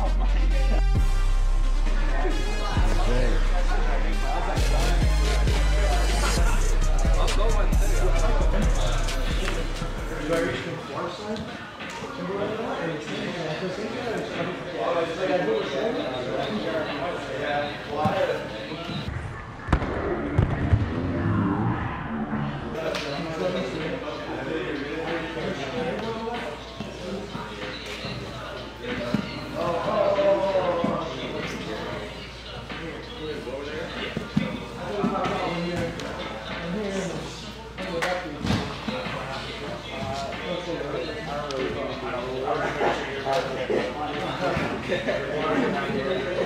Oh my God. I don't know.